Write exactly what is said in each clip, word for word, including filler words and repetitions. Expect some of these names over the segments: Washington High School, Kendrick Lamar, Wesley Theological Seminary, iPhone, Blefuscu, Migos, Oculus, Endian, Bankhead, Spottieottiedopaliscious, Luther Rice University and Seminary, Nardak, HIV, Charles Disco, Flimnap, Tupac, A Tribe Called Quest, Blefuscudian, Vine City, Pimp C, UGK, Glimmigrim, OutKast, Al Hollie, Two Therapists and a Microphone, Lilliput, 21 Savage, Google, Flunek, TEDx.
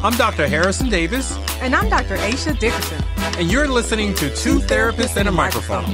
I'm Doctor Harrison Davis. And I'm Doctor Aisha Dickerson. And you're listening to Two Therapists and a Microphone.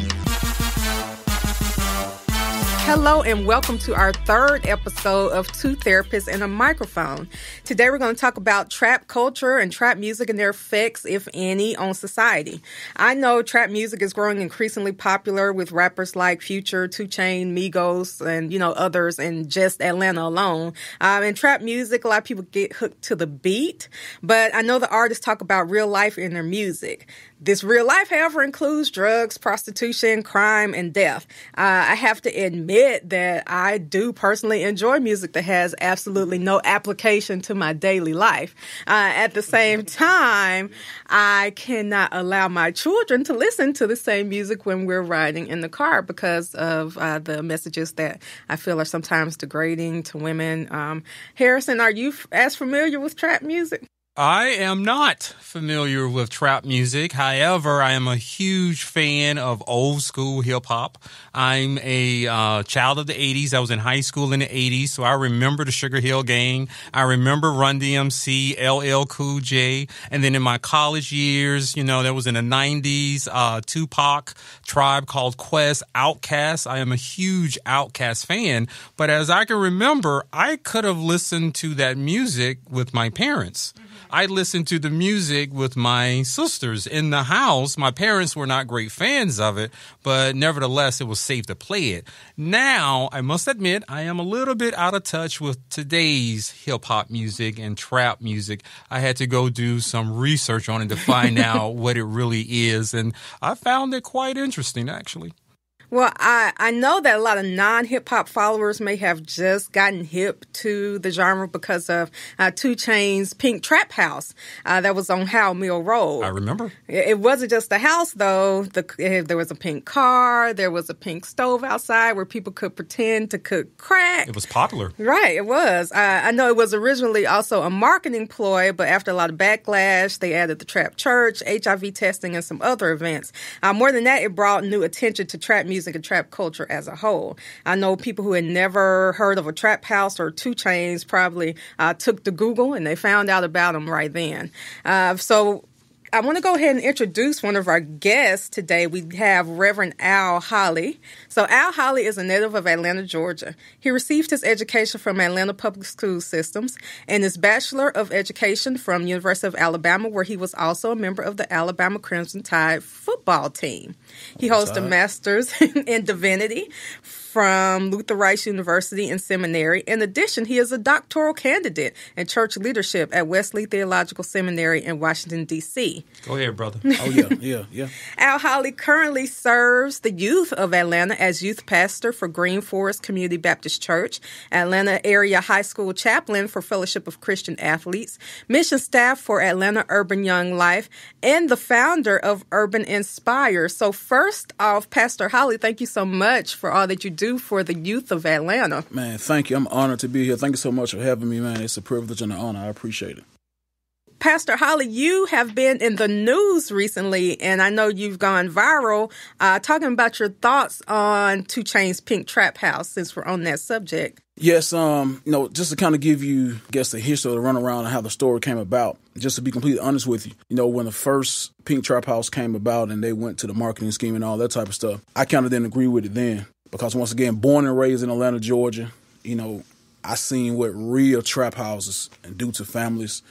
Hello and welcome to our third episode of Two Therapists and a Microphone. Today we're going to talk about trap culture and trap music and their effects, if any, on society. I know trap music is growing increasingly popular with rappers like Future, two Chainz, Migos, and, you know, others in just Atlanta alone. Um, in trap music, a lot of people get hooked to the beat, but I know the artists talk about real life in their music. This real life, however, includes drugs, prostitution, crime, and death. Uh, I have to admit that I do personally enjoy music that has absolutely no application to my daily life. Uh, at the same time, I cannot allow my children to listen to the same music when we're riding in the car because of uh, the messages that I feel are sometimes degrading to women. Um, Harrison, are you f- as familiar with trap music? I am not familiar with trap music. However, I am a huge fan of old school hip hop. I'm a uh, child of the eighties. I was in high school in the eighties, so I remember the Sugar Hill Gang. I remember Run D M C, L L Cool J. And then in my college years, you know, that was in the nineties, uh, Tupac, Tribe Called Quest, OutKast. I am a huge OutKast fan. But as I can remember, I could have listened to that music with my parents. I listened to the music with my sisters in the house. My parents were not great fans of it, but nevertheless, it was safe to play it. Now, I must admit, I am a little bit out of touch with today's hip-hop music and trap music. I had to go do some research on it to find out what it really is, and I found it quite interesting, actually. Well, I, I know that a lot of non-hip-hop followers may have just gotten hip to the genre because of uh, two Chainz Pink Trap House uh, that was on Howell Mill Road. I remember. It, it wasn't just a house, though. The, there was a pink car. There was a pink stove outside where people could pretend to cook crack. It was popular. Right, it was. Uh, I know it was originally also a marketing ploy, but after a lot of backlash, they added the trap church, H I V testing, and some other events. Uh, more than that, it brought new attention to trap music. music and trap culture as a whole. I know people who had never heard of a trap house or two Chainz probably uh, took to Google and they found out about them right then. Uh, so I want to go ahead and introduce one of our guests today. We have Reverend Al Hollie. So Al Hollie is a native of Atlanta, Georgia. He received his education from Atlanta Public School Systems and his Bachelor of Education from University of Alabama, where he was also a member of the Alabama Crimson Tide football team. He holds a Master's in Divinity from Luther Rice University and Seminary. In addition, he is a doctoral candidate in church leadership at Wesley Theological Seminary in Washington, D C Go ahead, brother. Oh, yeah, yeah, yeah. Al Hollie currently serves the youth of Atlanta as youth pastor for Green Forest Community Baptist Church, Atlanta area high school chaplain for Fellowship of Christian Athletes, mission staff for Atlanta Urban Young Life, and the founder of Urban Inspire. So first off, Pastor Hollie, thank you so much for all that you do for the youth of Atlanta. Man, thank you. I'm honored to be here. Thank you so much for having me, man. It's a privilege and an honor. I appreciate it. Pastor Hollie, you have been in the news recently, and I know you've gone viral, uh, talking about your thoughts on two Chainz's Pink Trap House, since we're on that subject. Yes, um, you know, just to kind of give you, I guess, the history of the runaround and how the story came about, just to be completely honest with you, you know, when the first Pink Trap House came about and they went to the marketing scheme and all that type of stuff, I kind of didn't agree with it then. Because once again, born and raised in Atlanta, Georgia, you know, I seen what real trap houses and due to families,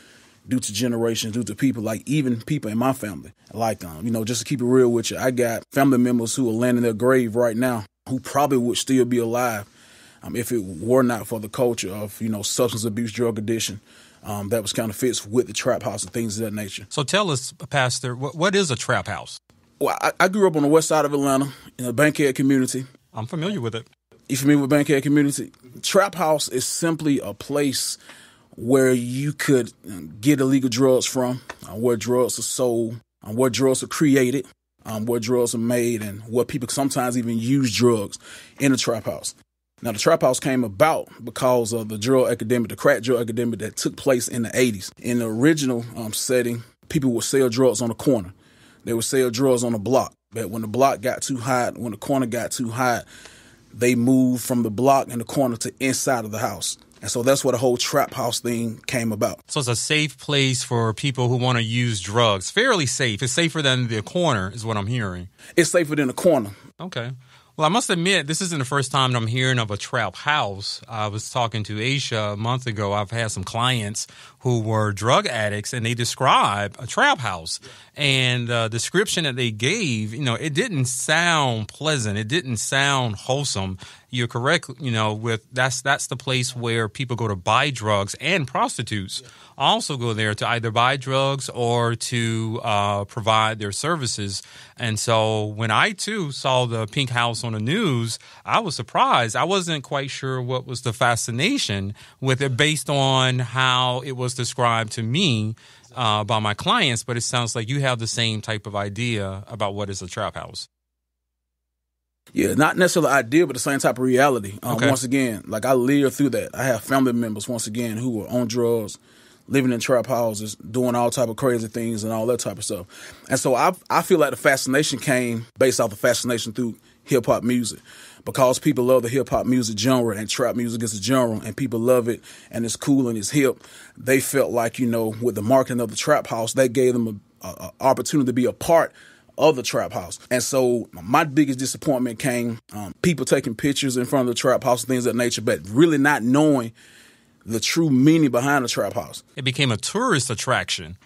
due to generations, due to people, like even people in my family. Like, um, you know, just to keep it real with you, I got family members who are laying in their grave right now who probably would still be alive um, if it were not for the culture of, you know, substance abuse, drug addiction. Um, that was kind of fits with the trap house and things of that nature. So tell us, Pastor, what, what is a trap house? Well, I, I grew up on the west side of Atlanta in the Bankhead community. I'm familiar with it. You familiar with Bankhead community? Trap house is simply a place where you could get illegal drugs from, uh, where drugs are sold, um, where drugs are created, um, where drugs are made, and where people sometimes even use drugs in a trap house. Now, the trap house came about because of the drug epidemic, the crack drug epidemic that took place in the eighties. In the original um, setting, people would sell drugs on the corner. They would sell drugs on the block. But when the block got too hot, when the corner got too hot, they moved from the block and the corner to inside of the house. And so that's where the whole trap house thing came about. So it's a safe place for people who want to use drugs. Fairly safe. It's safer than the corner is what I'm hearing. It's safer than the corner. Okay. Well, I must admit, this isn't the first time that I'm hearing of a trap house. I was talking to Aisha a month ago. I've had some clients who were drug addicts, and they describe a trap house. And the description that they gave, you know, it didn't sound pleasant. It didn't sound wholesome. You're correct, you know, with that's that's the place where people go to buy drugs, and prostitutes also go there to either buy drugs or to uh, provide their services. And so when I, too, saw the Pink House on the news, I was surprised. I wasn't quite sure what was the fascination with it based on how it was described to me uh, by my clients. But it sounds like you have the same type of idea about what is a trap house. Yeah, not necessarily ideal, but the same type of reality. Um, okay. Once again, like I lived through that. I have family members, once again, who were on drugs, living in trap houses, doing all type of crazy things and all that type of stuff. And so I I feel like the fascination came based off the fascination through hip-hop music, because people love the hip-hop music genre, and trap music is a genre, and people love it, and it's cool and it's hip. They felt like, you know, with the marketing of the trap house, that gave them an opportunity to be a part of the trap house. And so my biggest disappointment came um, people taking pictures in front of the trap house, things of that nature, but really not knowing the true meaning behind the trap house. It became a tourist attraction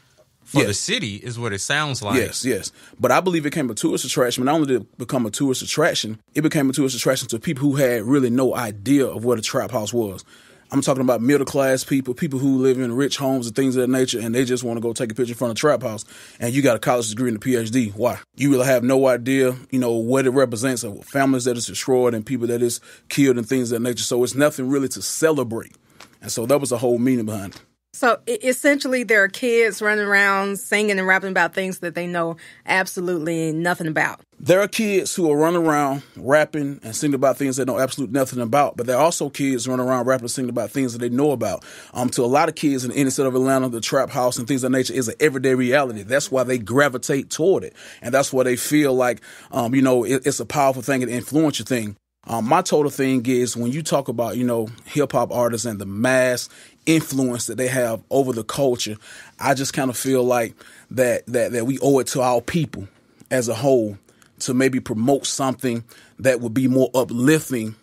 for yes. the city is what it sounds like. Yes, yes. But I believe it became a tourist attraction. Not only did it become a tourist attraction, it became a tourist attraction to people who had really no idea of what a trap house was. I'm talking about middle-class people, people who live in rich homes and things of that nature, and they just want to go take a picture in front of a trap house, and you got a college degree and a P H D. Why? You really have no idea, you know, what it represents, of families that is destroyed and people that is killed and things of that nature. So it's nothing really to celebrate. And so that was the whole meaning behind it. So essentially, there are kids running around singing and rapping about things that they know absolutely nothing about. There are kids who are running around rapping and singing about things they know absolutely nothing about. But there are also kids running around rapping and singing about things that they know about. Um, to a lot of kids in the inner city of Atlanta, the trap house and things of that nature is an everyday reality. That's why they gravitate toward it. And that's why they feel like, um, you know, it, it's a powerful thing, an influential thing. Um, my total thing is when you talk about, you know, hip hop artists and the mass influence that they have over the culture, I just kind of feel like that that that we owe it to our people as a whole to maybe promote something that would be more uplifting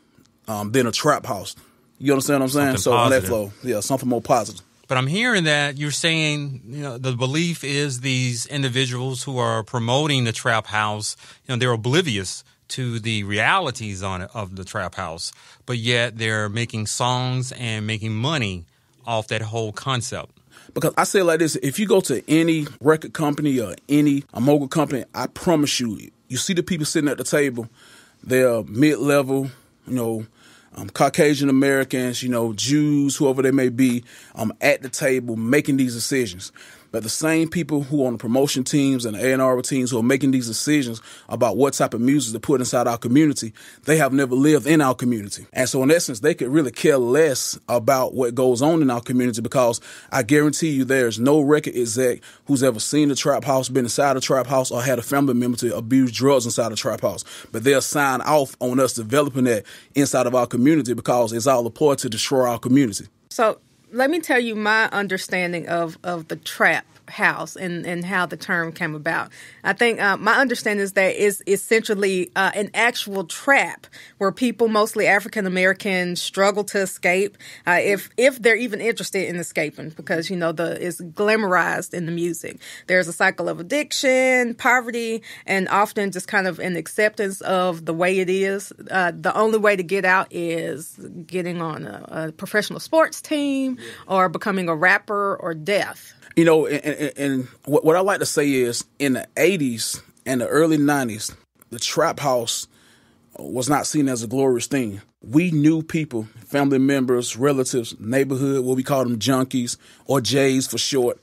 um, than a trap house. You understand what I'm saying? Something so positive. Flow, yeah, something more positive. But I'm hearing that you're saying, you know, the belief is these individuals who are promoting the trap house, you know, they're oblivious to the realities on it of the trap house, but yet they're making songs and making money off that whole concept. Because I say it like this, if you go to any record company or any a mogul company, I promise you, you see the people sitting at the table, they're mid-level, you know, um, Caucasian Americans, you know, Jews, whoever they may be, um, at the table making these decisions. But the same people who are on the promotion teams and the A and R teams who are making these decisions about what type of music to put inside our community, they have never lived in our community. And so in essence, they could really care less about what goes on in our community, because I guarantee you there's no record exec who's ever seen a trap house, been inside a trap house, or had a family member to abuse drugs inside a trap house. But they'll sign off on us developing that inside of our community, because it's all a ploy to destroy our community. So let me tell you my understanding of, of the trap house and, and how the term came about. I think uh, my understanding is that it's essentially uh, an actual trap where people, mostly African-Americans, struggle to escape, uh, if if they're even interested in escaping, because, you know, the it's glamorized in the music. There's a cycle of addiction, poverty, and often just kind of an acceptance of the way it is. Uh, the only way to get out is getting on a, a professional sports team, or becoming a rapper, or death. You know, and, and, and what, what I like to say is in the eighties and the early nineties, the trap house was not seen as a glorious thing. We knew people, family members, relatives, neighborhood, what we call them junkies or J's for short,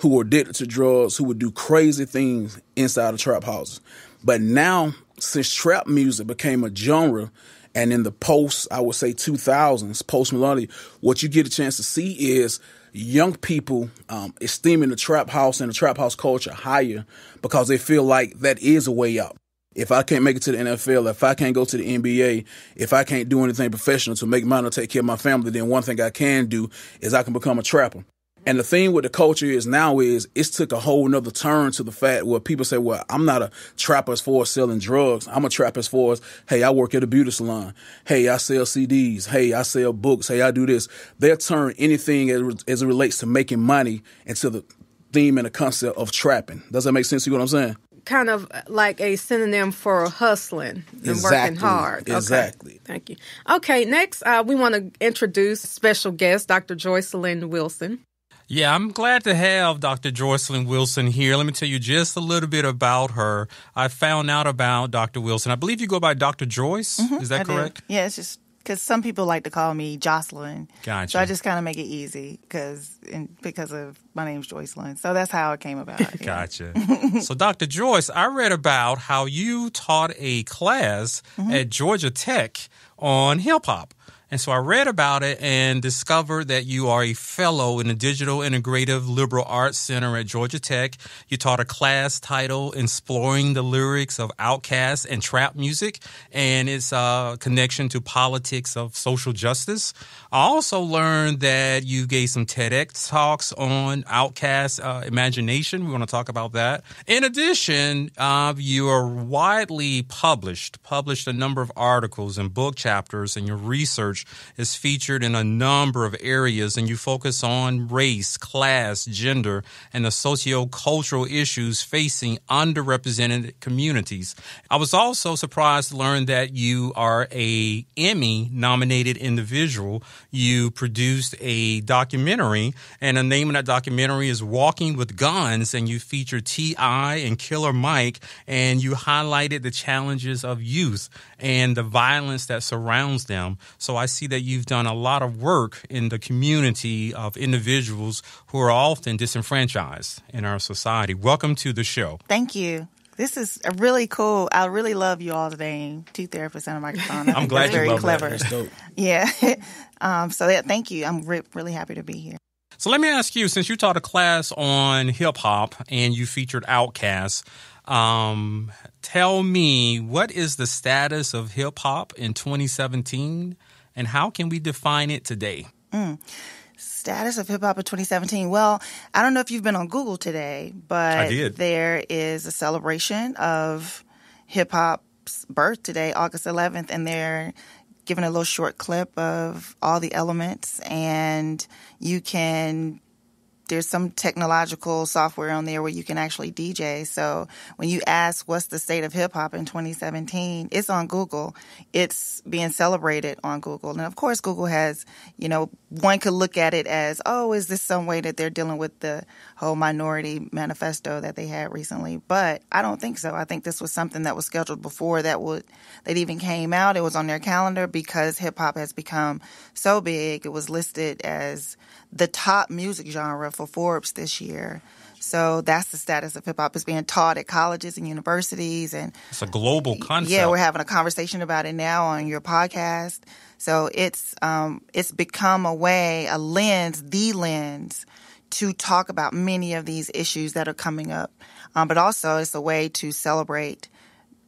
who were addicted to drugs, who would do crazy things inside of trap houses. But now, since trap music became a genre, and in the post, I would say two thousands, post-millennial, what you get a chance to see is young people um, esteeming the trap house and the trap house culture higher, because they feel like that is a way out. If I can't make it to the N F L, if I can't go to the N B A, if I can't do anything professional to make money or take care of my family, then one thing I can do is I can become a trapper. And the thing with the culture is now is it's took a whole nother turn to the fact where people say, well, I'm not a trapper as far as selling drugs. I'm a trapper as far as, hey, I work at a beauty salon. Hey, I sell C Ds. Hey, I sell books. Hey, I do this. They'll turn anything as, as it relates to making money into the theme and the concept of trapping. Does that make sense to you, what I'm saying? Kind of like a synonym for hustling and exactly. working hard. Okay. Exactly. Thank you. Okay, next uh, we want to introduce special guest, Doctor Joycelyn Wilson. Yeah, I'm glad to have Doctor Joycelyn Wilson here. Let me tell you just a little bit about her. I found out about Doctor Wilson. I believe you go by Doctor Joyce. Mm-hmm, Is that I correct? Do. Yeah, it's just because some people like to call me Jocelyn. Gotcha. So I just kind of make it easy because because of my name's Joycelyn. So that's how it came about. Yeah. Gotcha. So Doctor Joyce, I read about how you taught a class mm-hmm. at Georgia Tech on hip hop. And so I read about it and discovered that you are a fellow in the Digital Integrative Liberal Arts Center at Georgia Tech. You taught a class titled Exploring the Lyrics of OutKast and Trap Music and its uh, connection to politics of social justice. I also learned that you gave some TEDx talks on OutKast uh, imagination. We want to talk about that. In addition, uh, you are widely published, published a number of articles and book chapters, and your research is featured in a number of areas, and you focus on race, class, gender, and the socio-cultural issues facing underrepresented communities. I was also surprised to learn that you are a Emmy-nominated individual. You produced a documentary, and the name of that documentary is Walking with Guns, and you featured T I and Killer Mike, and you highlighted the challenges of youth and the violence that surrounds them. So I see that you've done a lot of work in the community of individuals who are often disenfranchised in our society. Welcome to the show. Thank you. This is a really cool. I really love you all today. Two Therapists and a Microphone. I'm glad you love that. That's dope. Yeah. um, so yeah, thank you. I'm re- really happy to be here. So let me ask you, since you taught a class on hip hop and you featured OutKast, um, tell me, what is the status of hip hop in twenty seventeen? And how can we define it today? Mm. Status of hip hop in twenty seventeen. Well, I don't know if you've been on Google today, but there is a celebration of hip hop's birth today, August eleventh, and they're giving a little short clip of all the elements. And you can, there's some technological software on there where you can actually D J. So when you ask what's the state of hip hop in twenty seventeen, it's on Google. It's being celebrated on Google. And of course, Google has, you know, one could look at it as, oh, is this some way that they're dealing with the whole minority manifesto that they had recently? But I don't think so. I think this was something that was scheduled before that would, that even came out. It was on their calendar because hip hop has become so big. It was listed as the top music genre for Forbes this year. So that's the status of hip hop. It's being taught at colleges and universities. And it's a global concept. Yeah, we're having a conversation about it now on your podcast. So it's um, it's become a way, a lens, the lens to talk about many of these issues that are coming up. Um, but also it's a way to celebrate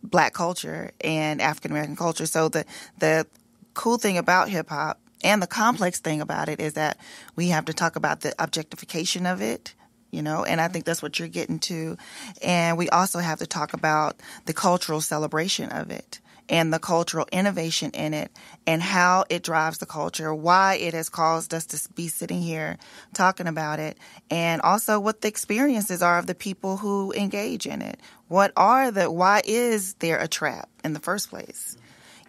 Black culture and African-American culture. So the the cool thing about hip hop, and the complex thing about it, is that we have to talk about the objectification of it, you know, and I think that's what you're getting to. And we also have to talk about the cultural celebration of it and the cultural innovation in it and how it drives the culture, why it has caused us to be sitting here talking about it, and also what the experiences are of the people who engage in it. What are the, why is there a trap in the first place?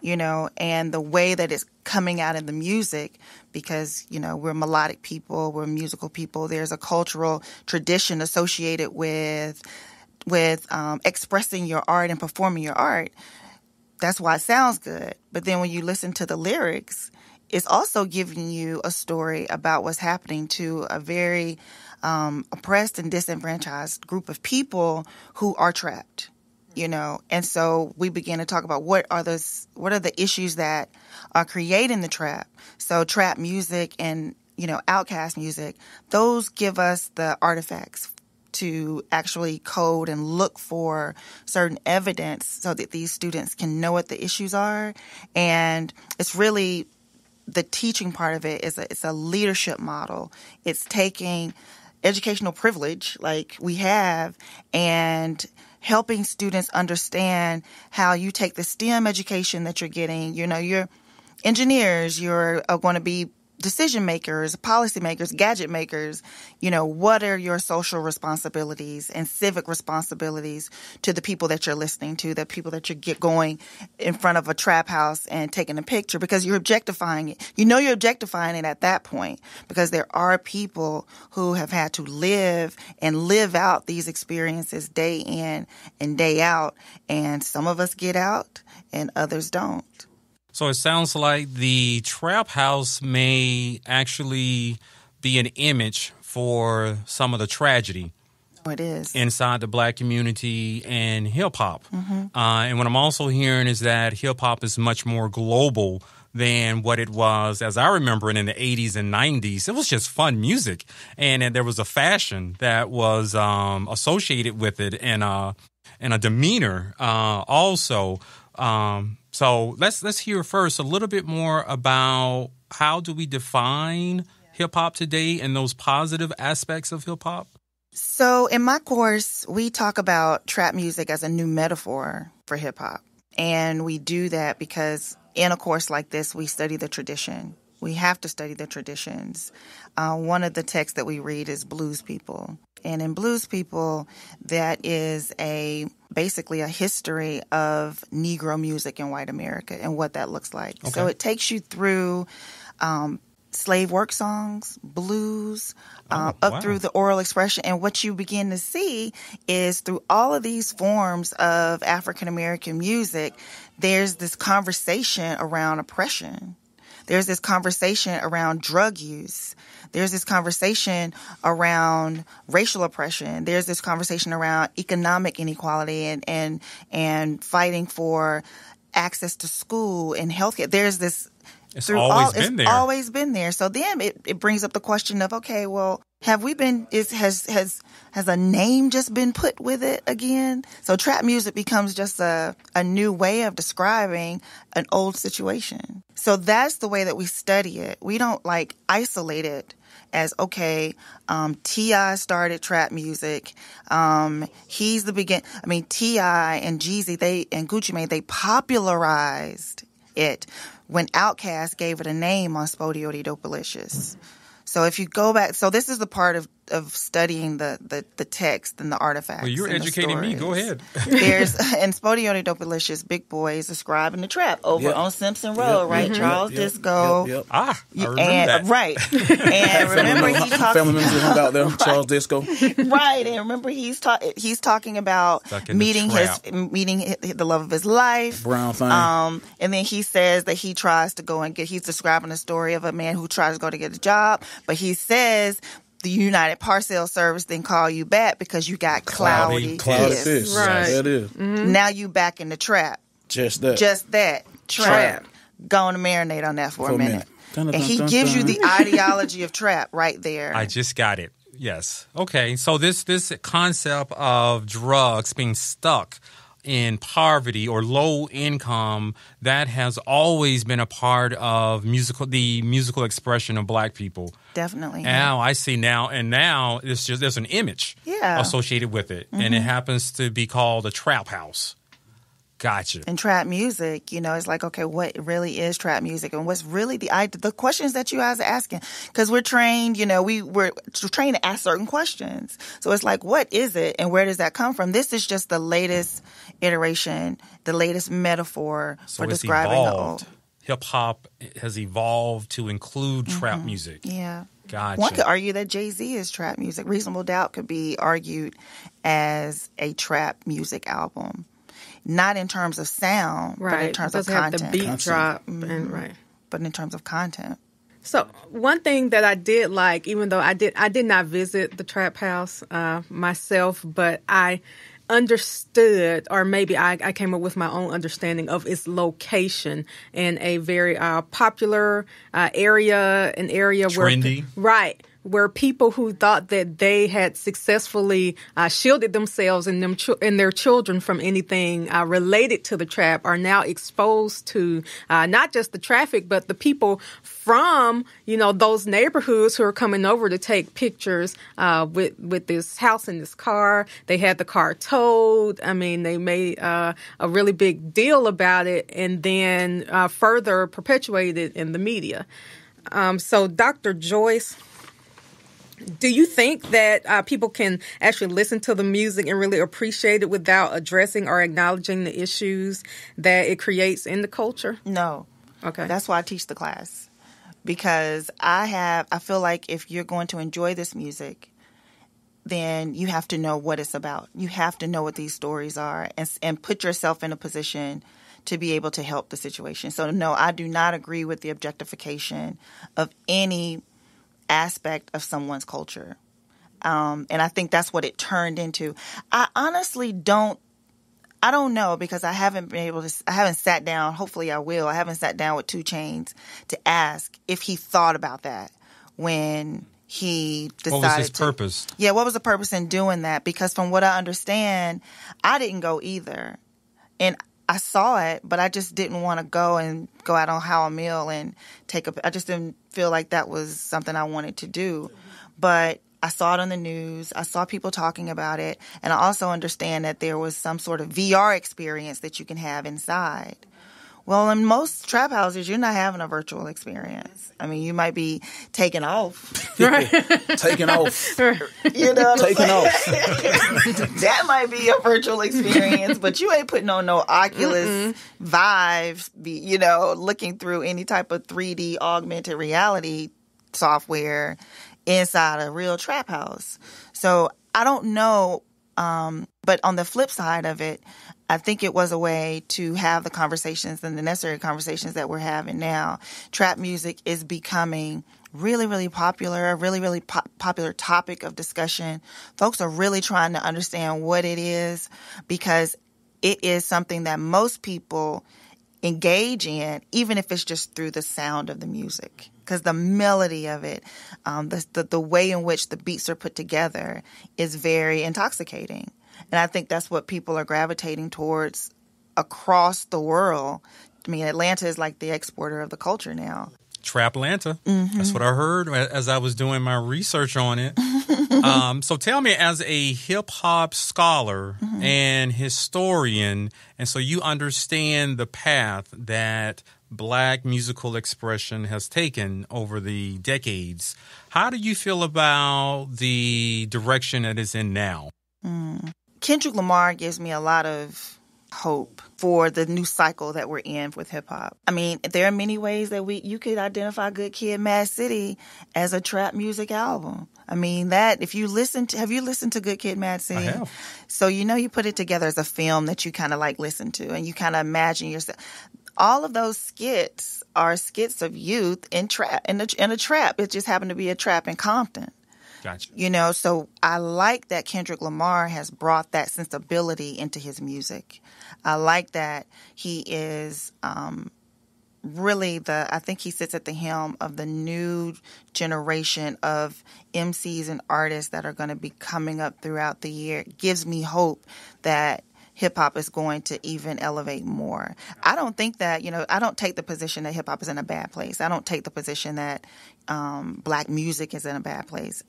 You know, and the way that it's coming out in the music, because, you know, we're melodic people, we're musical people. There's a cultural tradition associated with with um, expressing your art and performing your art. That's why it sounds good. But then when you listen to the lyrics, it's also giving you a story about what's happening to a very um, oppressed and disenfranchised group of people who are trapped. You know, and so we began to talk about what are those, what are the issues that are creating the trap. So trap music and, you know, OutKast music, those give us the artifacts to actually code and look for certain evidence so that these students can know what the issues are. And it's really the teaching part of it is a, it's a leadership model. It's taking educational privilege like we have and helping students understand how you take the STEM education that you're getting. You know, you're engineers, you're going to be decision makers, policy makers, gadget makers. You know, what are your social responsibilities and civic responsibilities to the people that you're listening to, the people that you get going in front of a trap house and taking a picture, because you're objectifying it. You know, you're objectifying it at that point because there are people who have had to live and live out these experiences day in and day out. And some of us get out and others don't. So it sounds like the trap house may actually be an image for some of the tragedy. Oh, it is. Inside the black community and hip-hop. Mm-hmm. Uh, and what I'm also hearing is that hip-hop is much more global than what it was, as I remember it, in the eighties and nineties. It was just fun music. And, and there was a fashion that was um, associated with it and, uh, and a demeanor uh, also. Um So let's let's hear first a little bit more about how do we define yeah. hip-hop today and those positive aspects of hip-hop? So in my course, we talk about trap music as a new metaphor for hip-hop. And we do that because in a course like this, we study the tradition. We have to study the traditions. Uh, one of the texts that we read is Blues People. And in Blues People, that is a basically a history of Negro music in white America and what that looks like. Okay. So it takes you through um, slave work songs, blues, oh, um, up wow. through the oral expression. And what you begin to see is through all of these forms of African-American music, there's this conversation around oppression. There's this conversation around drug use. There's this conversation around racial oppression. There's this conversation around economic inequality and and, and fighting for access to school and healthcare. There's this. It's always all, been it's there. It's always been there. So then it, it brings up the question of, okay, well, have we been, is, has, has, has a name just been put with it again? So trap music becomes just a, a new way of describing an old situation. So that's the way that we study it. We don't like isolate it as, okay, um, T I started trap music. Um, he's the begin. I mean, T I and Jeezy, they, and Gucci Mane, they popularized it when OutKast gave it a name on Spottieottiedopaliscious. So if you go back, so this is the part of, of studying the, the, the text and the artifacts. Well, you're educating me. Go ahead. There's and Spottieottiedopaliscious Big Boy is describing the trap over yep. on Simpson Road, yep. right? Yep. Charles yep. Disco. Yep. Yep. Ah, I remember and, that. Right. And remember he talks family members hung out there. Right. Charles Disco. Right. And remember he's ta- he's talking about meeting his meeting his, the love of his life. Brown thing. Um, and then he says that he tries to go and get. He's describing a story of a man who tries to go to get a job, but he says the United Parcel Service then call you back because you got cloudy. Cloudy sis. Right. That is. Mm-hmm. Now you back in the trap. Just that. Just that. Trap. trap. Go on and marinate on that for, for a minute. minute. Dun, dun, and he dun, gives dun. you the ideology of trap right there. I just got it. Yes. Okay. So this this concept of drugs being stuck in poverty or low income, that has always been a part of musical, the musical expression of black people. Definitely. Now, I see now, and now it's just, there's an image yeah. associated with it, mm-hmm. and it happens to be called a trap house. Gotcha. And trap music, you know, it's like, okay, what really is trap music? And what's really the the questions that you guys are asking? Because we're trained, you know, we, we're trained to ask certain questions. So it's like, what is it and where does that come from? This is just the latest iteration, the latest metaphor so for describing evolved. the old. Hip-hop has evolved to include mm-hmm. trap music. Yeah. Gotcha. One could argue that Jay-Z is trap music. Reasonable Doubt could be argued as a trap music album. Not in terms of sound, right. but in terms of content. Have the beat drop mm-hmm. and right. But in terms of content. So one thing that I did like, even though I did I did not visit the trap house uh, myself, but I understood, or maybe I, I came up with my own understanding of its location in a very uh, popular uh, area, an area trendy. where trendy, right. where people who thought that they had successfully uh, shielded themselves and them cho- and their children from anything uh, related to the trap are now exposed to uh, not just the traffic, but the people from, you know, those neighborhoods who are coming over to take pictures uh, with, with this house and this car. They had the car towed. I mean, they made uh, a really big deal about it and then uh, further perpetuated in the media. Um, so, Doctor Joyce, do you think that uh, people can actually listen to the music and really appreciate it without addressing or acknowledging the issues that it creates in the culture? No. Okay. That's why I teach the class. Because I have, I feel like if you're going to enjoy this music, then you have to know what it's about. You have to know what these stories are and, and put yourself in a position to be able to help the situation. So, no, I do not agree with the objectification of any aspect of someone's culture. Um, and I think that's what it turned into. I honestly don't, I don't know, because I haven't been able to, I haven't sat down, hopefully I will, I haven't sat down with two Chainz to ask if he thought about that when he decided. What was his to, purpose? Yeah, what was the purpose in doing that? Because from what I understand, I didn't go either. And I saw it, but I just didn't want to go and go out on Howell Mill and take a... I just didn't feel like that was something I wanted to do. But I saw it on the news. I saw people talking about it. And I also understand that there was some sort of V R experience that you can have inside. Well, in most trap houses, you're not having a virtual experience. I mean, you might be taking off. Right. Taking off. You know what Taking I'm off. That might be a virtual experience, but you ain't putting on no Oculus, mm-hmm. Vive, you know, looking through any type of three D augmented reality software inside a real trap house. So I don't know. Um, but on the flip side of it, I think it was a way to have the conversations and the necessary conversations that we're having now. Trap music is becoming really, really popular, a really, really po- popular topic of discussion. Folks are really trying to understand what it is, because it is something that most people engage in, even if it's just through the sound of the music. Because the melody of it, um, the, the the way in which the beats are put together is very intoxicating. And I think that's what people are gravitating towards across the world. I mean, Atlanta is like the exporter of the culture now. Traplanta. Mm-hmm. That's what I heard as I was doing my research on it. um, so tell me, as a hip-hop scholar, mm-hmm. and historian, and so you understand the path that Black musical expression has taken over the decades, how do you feel about the direction it is in now? Mm. Kendrick Lamar gives me a lot of hope for the new cycle that we're in with hip hop. I mean, there are many ways that we you could identify Good Kid, Mad City as a trap music album. I mean, that if you listen to, have you listened to Good Kid, Mad City? I have. So, you know, you put it together as a film that you kind of like listen to and you kind of imagine yourself. All of those skits are skits of youth in trap in a, in a trap. It just happened to be a trap in Compton. Gotcha. You know, so I like that Kendrick Lamar has brought that sensibility into his music. I like that he is um, really the, I think he sits at the helm of the new generation of M Cs and artists that are going to be coming up throughout the year. It gives me hope that hip-hop is going to even elevate more. I don't think that, you know, I don't take the position that hip-hop is in a bad place. I don't take the position that um, Black music is in a bad place.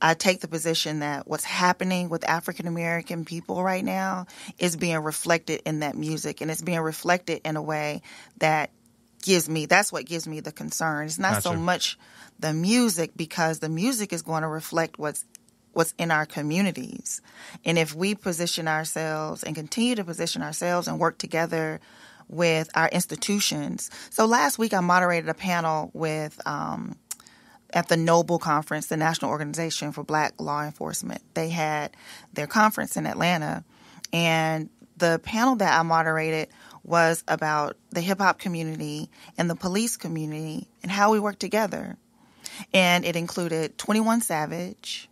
I take the position that what's happening with African-American people right now is being reflected in that music, and it's being reflected in a way that gives me, that's what gives me the concern. It's not, not so much the music, because the music is going to reflect what's what's in our communities. And if we position ourselves and continue to position ourselves and work together with our institutions. So last week I moderated a panel with um, at the Noble Conference, the National Organization for Black Law Enforcement. They had their conference in Atlanta. And the panel that I moderated was about the hip-hop community and the police community and how we work together. And it included twenty-one Savage.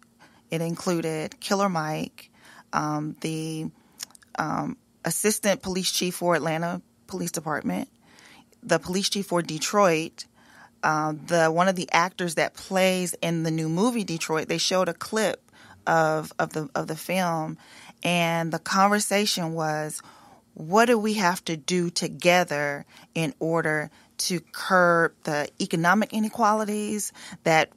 It included Killer Mike, um, the um, assistant police chief for Atlanta Police Department, the police chief for Detroit, uh, the one of the actors that plays in the new movie Detroit, they showed a clip of of the of the film, and the conversation was, what do we have to do together in order to curb the economic inequalities that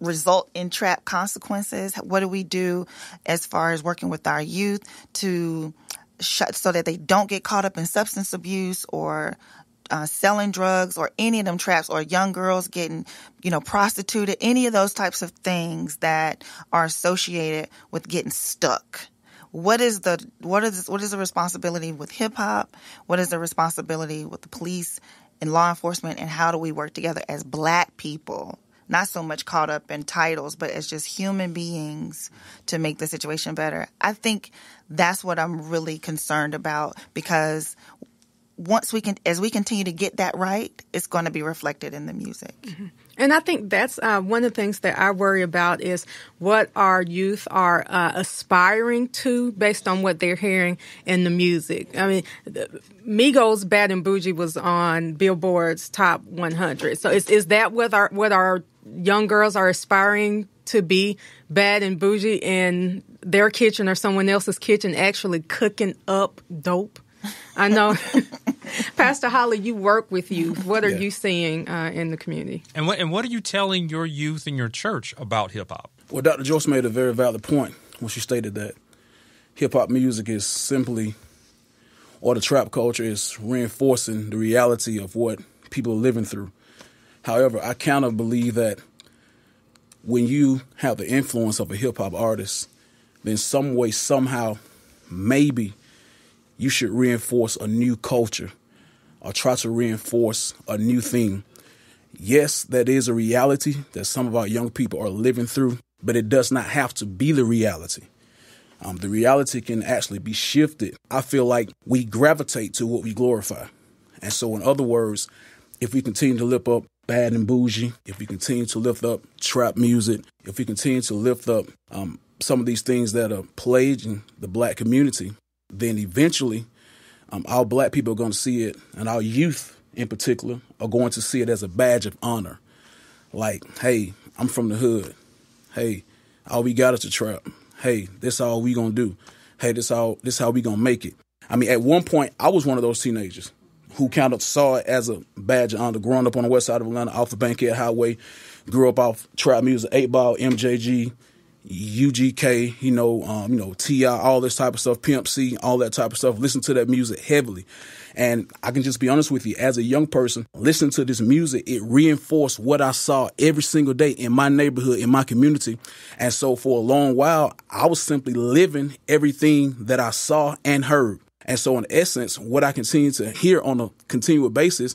result in trap consequences? What do we do as far as working with our youth to shut so that they don't get caught up in substance abuse or Uh, selling drugs or any of them traps, or young girls getting, you know, prostituted, any of those types of things that are associated with getting stuck? What is the what is what is the responsibility with hip hop? What is the responsibility with the police and law enforcement? And how do we work together as Black people? Not so much caught up in titles, but as just human beings to make the situation better. I think that's what I'm really concerned about, because once we can, as we continue to get that right, it's going to be reflected in the music. Mm-hmm. And I think that's uh, one of the things that I worry about is what our youth are uh, aspiring to based on what they're hearing in the music. I mean, Migos' "Bad and Bougie" was on Billboard's top one hundred. So is is that what our what our young girls are aspiring to be? Bad and bougie in their kitchen or someone else's kitchen, actually cooking up dope? I know. Pastor Hollie, you work with youth. What are yeah. you seeing uh, in the community? And what, and what are you telling your youth in your church about hip-hop? Well, Doctor Joyce made a very valid point when she stated that hip-hop music is simply, or the trap culture is reinforcing the reality of what people are living through. However, I kind of believe that when you have the influence of a hip-hop artist, then some way, somehow, maybe, you should reinforce a new culture or try to reinforce a new theme. Yes, that is a reality that some of our young people are living through, but it does not have to be the reality. Um, the reality can actually be shifted. I feel like we gravitate to what we glorify. And so, in other words, if we continue to lift up Bad and Bougie, if we continue to lift up trap music, if we continue to lift up um, some of these things that are plaguing the Black community, then eventually um, our Black people are going to see it, and our youth in particular are going to see it as a badge of honor. Like, hey, I'm from the hood. Hey, all we got is a trap. Hey, this all we going to do. Hey, this all this how we going to make it. I mean, at one point, I was one of those teenagers who kind of saw it as a badge of honor. Growing up on the west side of Atlanta, off the Bankhead Highway, grew up off trap music, eight ball, M J G, U G K, you know, um, you know, T I, all this type of stuff, Pimp C, all that type of stuff. Listen to that music heavily. And I can just be honest with you, as a young person, listening to this music, it reinforced what I saw every single day in my neighborhood, in my community. And so for a long while, I was simply living everything that I saw and heard. And so in essence, what I continue to hear on a continual basis,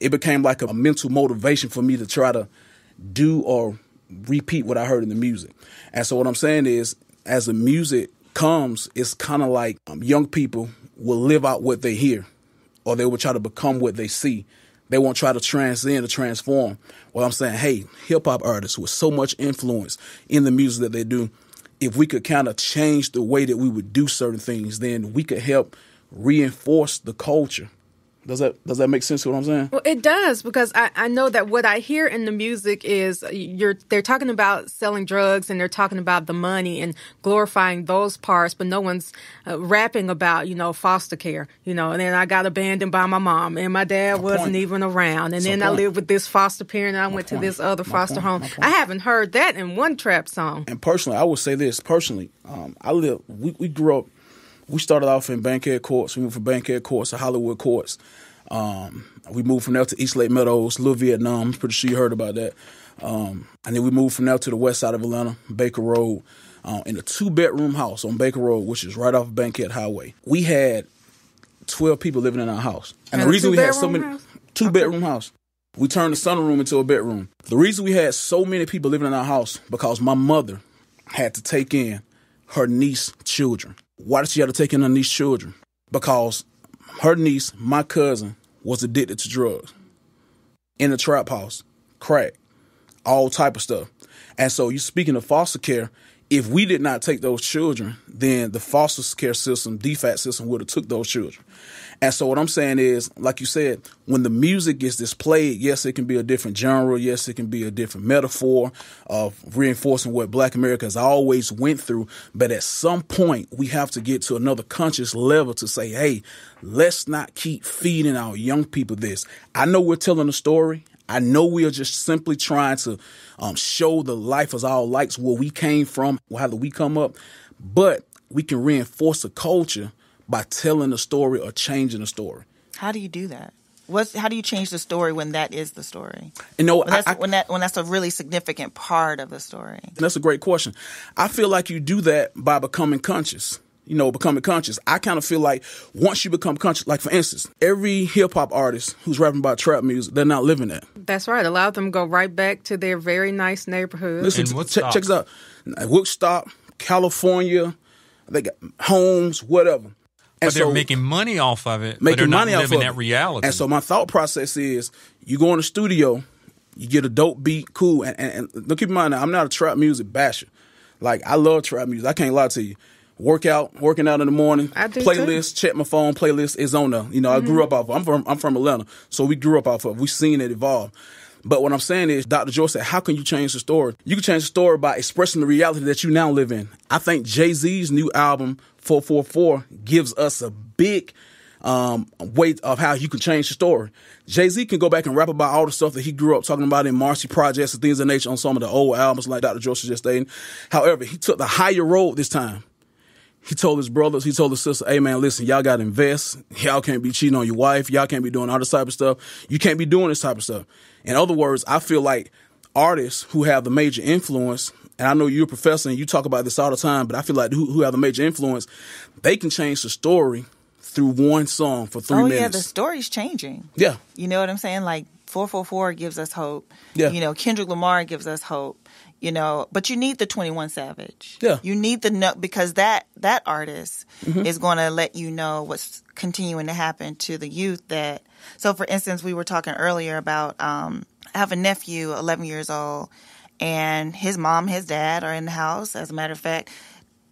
it became like a mental motivation for me to try to do or repeat what I heard in the music. And so what I'm saying is, as the music comes, it's kind of like um, young people will live out what they hear, or they will try to become what they see. They won't try to transcend or transform. Well, I'm saying, hey, hip hop artists with so much influence in the music that they do, if we could kind of change the way that we would do certain things, then we could help reinforce the culture. Does that does that make sense to what I'm saying? Well, it does, because I, I know that what I hear in the music is you're they're talking about selling drugs, and they're talking about the money and glorifying those parts. But no one's uh, rapping about, you know, foster care, you know, and then I got abandoned by my mom and my dad my wasn't point. even around. And Some then point. I lived with this foster parent. And I my went point. to this other my foster point. home. I haven't heard that in one trap song. And personally, I would say this personally. Um, I live we, we grew up. We started off in Bankhead Courts. We moved from Bankhead Courts to Hollywood Courts. Um, we moved from there to East Lake Meadows, Little Vietnam. I'm pretty sure you heard about that. Um, and then we moved from there to the west side of Atlanta, Baker Road, uh, in a two-bedroom house on Baker Road, which is right off of Bankhead Highway. We had twelve people living in our house. And, and the reason we had so many... Two-bedroom house. We turned the sunroom into a bedroom. The reason we had so many people living in our house, because my mother had to take in her niece's children. Why did she have to take in her niece's children? Because her niece, my cousin, was addicted to drugs. In the trap house, crack, all type of stuff. And so you're speaking of foster care, if we did not take those children, then the foster care system, D FAT system, would have took those children. And so what I'm saying is, like you said, when the music is displayed, yes, it can be a different genre. Yes, it can be a different metaphor of reinforcing what Black America has always went through. But at some point, we have to get to another conscious level to say, hey, let's not keep feeding our young people this. I know we're telling a story. I know we are just simply trying to um, show the life as our lights, where we came from, how did we come up. But we can reinforce a culture by telling a story or changing a story. How do you do that? What's, how do you change the story when that is the story? You know, when that's, I, I, when, that, when that's a really significant part of the story. That's a great question. I feel like you do that by becoming conscious. You know, becoming conscious. I kind of feel like once you become conscious, like for instance, every hip hop artist who's rapping about trap music, they're not living that. That's right. A lot of them go right back to their very nice neighborhood. Listen, ch check this out. Woodstock, California, they got homes, whatever. And but they're so, making money off of it. Making but they're money not off living of that reality. And so my thought process is: you go in the studio, you get a dope beat, cool. And, and, and look, keep in mind, I'm not a trap music basher. Like, I love trap music. I can't lie to you. Workout, working out in the morning, I do playlist, too. Check my phone, playlist is on there. You know, mm-hmm. I grew up off of, I'm from, I'm from Atlanta, so we grew up off of, we've seen it evolve. But what I'm saying is, Doctor Joy said, how can you change the story? You can change the story by expressing the reality that you now live in. I think Jay-Z's new album, four four four, gives us a big um, way of how you can change the story. Jay-Z can go back and rap about all the stuff that he grew up talking about in Marcy Projects and things of nature on some of the old albums, like Doctor Joy just stated. However, he took the higher road this time. He told his brothers, he told his sister, hey, man, listen, y'all got to invest. Y'all can't be cheating on your wife. Y'all can't be doing all this type of stuff. You can't be doing this type of stuff. In other words, I feel like artists who have the major influence, and I know you're a professor and you talk about this all the time, but I feel like who, who have the major influence, they can change the story through one song for three oh, minutes. Oh, yeah, the story's changing. Yeah. You know what I'm saying? Like, four four four gives us hope. Yeah. You know, Kendrick Lamar gives us hope. You know, but you need the twenty-one Savage. Yeah. You need the no, because that that artist mm-hmm. is going to let you know what's continuing to happen to the youth. That so, for instance, we were talking earlier about um, I have a nephew, eleven years old, and his mom, his dad are in the house. As a matter of fact,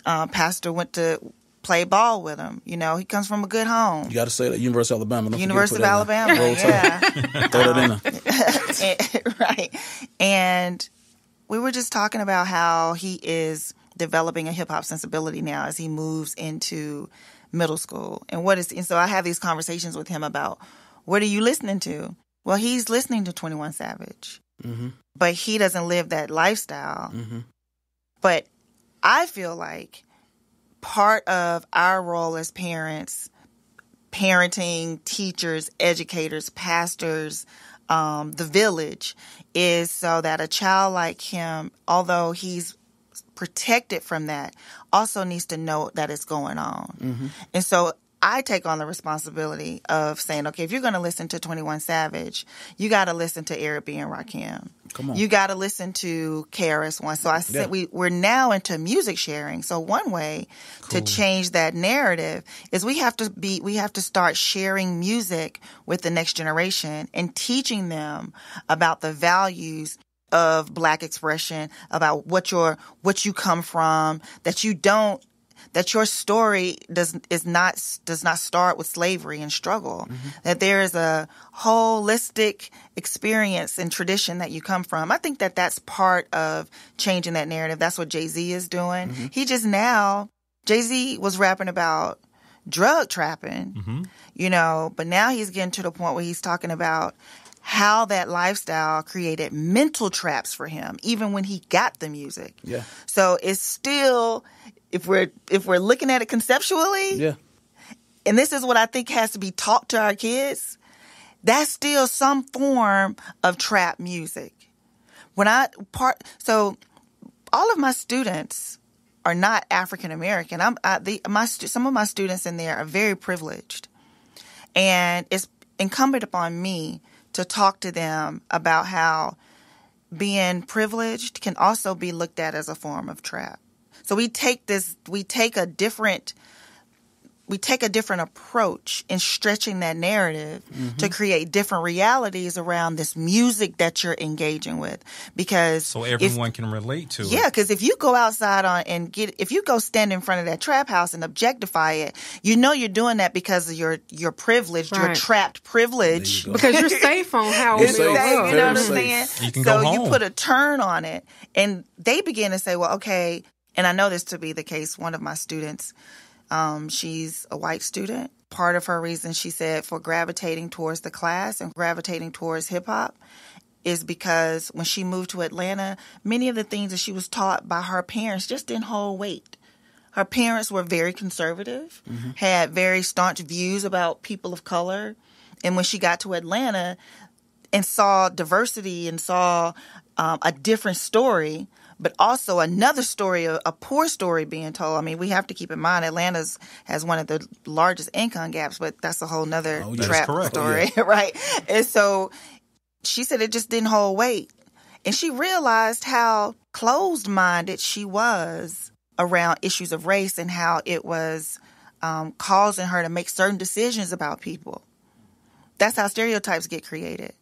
uh, Pastor went to play ball with him. You know, he comes from a good home. You got to say that, University of Alabama. Don't University of Alabama. Yeah. Throw that in there. And, right, and. We were just talking about how he is developing a hip hop sensibility now as he moves into middle school. And what is and so I have these conversations with him about, what are you listening to? Well, he's listening to twenty-one Savage. Mm-hmm. But he doesn't live that lifestyle. Mm-hmm. But I feel like part of our role as parents, parenting, teachers, educators, pastors, Um, the village, is so that a child like him, although he's protected from that, also needs to know that it's going on. Mm-hmm. And so I take on the responsibility of saying, okay, if you're going to listen to twenty-one Savage, you got to listen to Eric B and Rakim. Come on. You got to listen to K R S One. So I said, yeah. we, we're now into music sharing. So one way cool. to change that narrative is we have to be, we have to start sharing music with the next generation and teaching them about the values of Black expression, about what your, what you come from, that you don't, that your story does is not does not start with slavery and struggle. Mm-hmm. That there is a holistic experience and tradition that you come from. I think that that's part of changing that narrative. That's what Jay-Z is doing. Mm-hmm. He just now, Jay-Z was rapping about drug trapping, mm-hmm. you know, but now he's getting to the point where he's talking about how that lifestyle created mental traps for him, even when he got the music. Yeah. So it's still, if we're if we're looking at it conceptually, yeah. and this is what I think has to be taught to our kids, that's still some form of trap music. When I part, so all of my students are not African American. I'm I, the my some of my students in there are very privileged, and it's incumbent upon me to talk to them about how being privileged can also be looked at as a form of trap. So we take this, we take a different we take a different approach in stretching that narrative mm-hmm. to create different realities around this music that you're engaging with, because so everyone if, can relate to yeah, it. Yeah, because if you go outside on and get if you go stand in front of that trap house and objectify it, you know you're doing that because of your your privilege, right. your trapped privilege, you because you're safe on how it is. You know what I'm saying? You can so go home. You put a turn on it, and they begin to say, "Well, okay." And I know this to be the case. One of my students. Um, she's a white student. Part of her reason, she said, for gravitating towards the class and gravitating towards hip-hop is because when she moved to Atlanta, many of the things that she was taught by her parents just didn't hold weight. Her parents were very conservative, mm-hmm. had very staunch views about people of color. And when she got to Atlanta and saw diversity and saw um, a different story— but also another story, a, a poor story being told. I mean, we have to keep in mind Atlanta's has one of the largest income gaps, but that's a whole nother oh, trap story, oh, yeah. right? And so she said it just didn't hold weight. And she realized how closed-minded she was around issues of race and how it was um, causing her to make certain decisions about people. That's how stereotypes get created.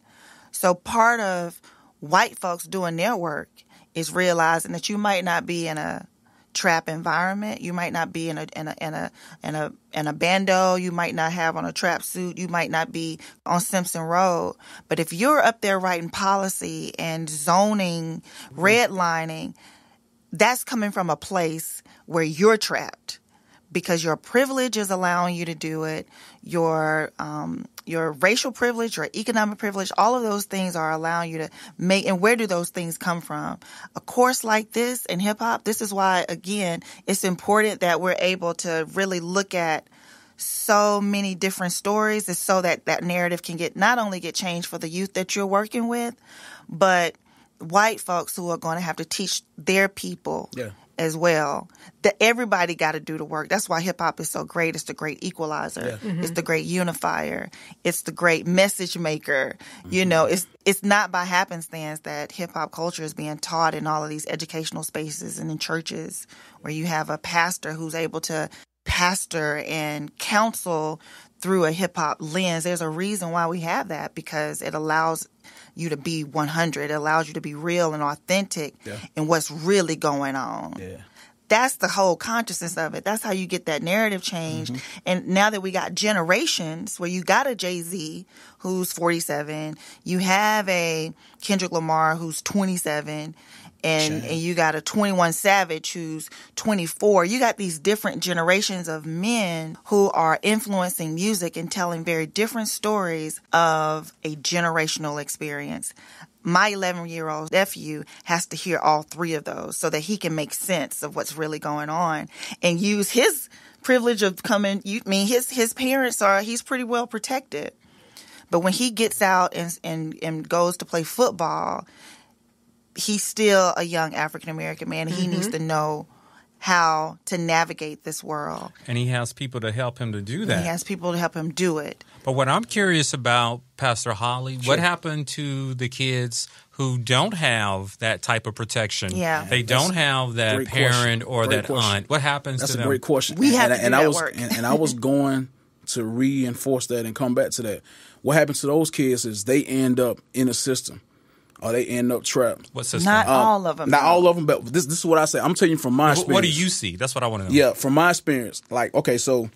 So part of white folks doing their work is realizing that you might not be in a trap environment, you might not be in a in a in a in a in a bando, you might not have on a trap suit, you might not be on Simpson Road, but if you're up there writing policy and zoning, mm-hmm. redlining, that's coming from a place where you're trapped because your privilege is allowing you to do it. Your um, your racial privilege, your economic privilege, all of those things are allowing you to make. And where do those things come from? A course like this in hip hop, this is why, again, it's important that we're able to really look at so many different stories, is so that that narrative can get not only get changed for the youth that you're working with, but white folks who are going to have to teach their people. Yeah. As well, that everybody got to do the work. That's why hip hop is so great. It's the great equalizer. Yeah. Mm-hmm. It's the great unifier. It's the great message maker. Mm-hmm. You know, it's it's not by happenstance that hip hop culture is being taught in all of these educational spaces and in churches, where you have a pastor who's able to pastor and counsel through a hip hop lens. There's a reason why we have that, because it allows you to be one hundred. It allows you to be real and authentic yeah. in what's really going on. Yeah. That's the whole consciousness of it. That's how you get that narrative changed. Mm-hmm. And now that we got generations where you got a Jay-Z who's forty-seven, you have a Kendrick Lamar who's twenty-seven, and, and you got a twenty-one Savage who's twenty-four. You got these different generations of men who are influencing music and telling very different stories of a generational experience. My eleven-year-old nephew has to hear all three of those so that he can make sense of what's really going on and use his privilege of coming. You, I mean, his his parents are, he's pretty well protected. But when he gets out and and, and goes to play football, he's still a young African-American man. He mm-hmm. needs to know how to navigate this world. And he has people to help him to do that. And he has people to help him do it. But what I'm curious about, Pastor Hollie, sure. what happened to the kids who don't have that type of protection? Yeah. They That's don't have that parent question. or great that question. aunt. What happens That's to them? That's a great question. We have and, to do and that I was, work. and, and I was going to reinforce that and come back to that. What happens to those kids is they end up in a system. Or they end up trapped. What system? Not um, all of them. Not all of them, but this this is what I say. I'm telling you from my what, experience. What do you see? That's what I want to know. Yeah, from my experience. Like, okay, so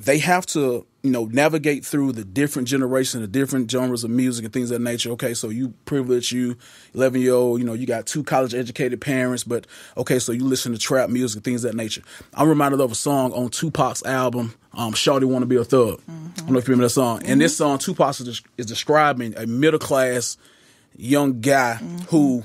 they have to, you know, navigate through the different generation, the different genres of music and things of that nature. Okay, so you privilege, you eleven-year-old, you know, you got two college-educated parents, but okay, so you listen to trap music and things of that nature. I'm reminded of a song on Tupac's album, um, Shawty Wanna Be a Thug. Mm-hmm. I don't know if you remember that song. Mm-hmm. And this song, Tupac is, is describing a middle-class young guy mm-hmm. who